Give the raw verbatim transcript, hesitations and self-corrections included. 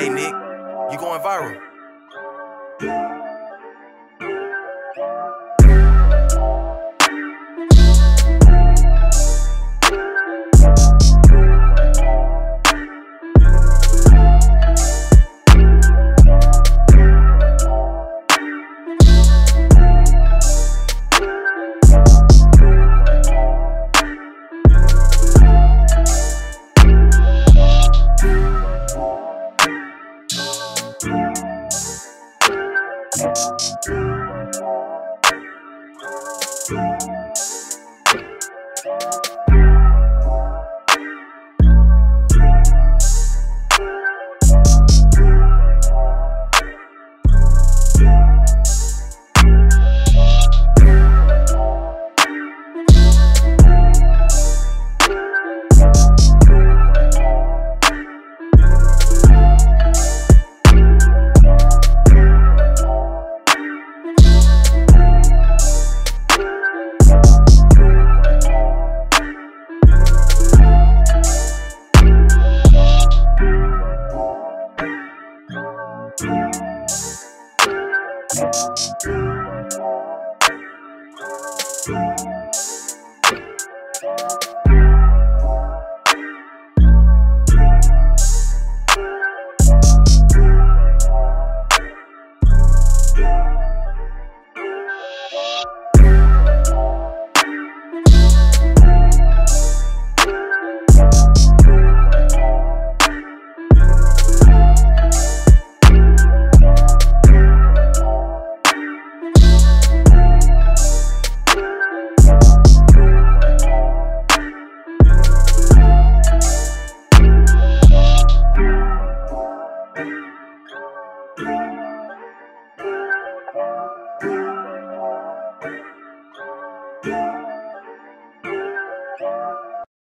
Hey Nick, you going viral.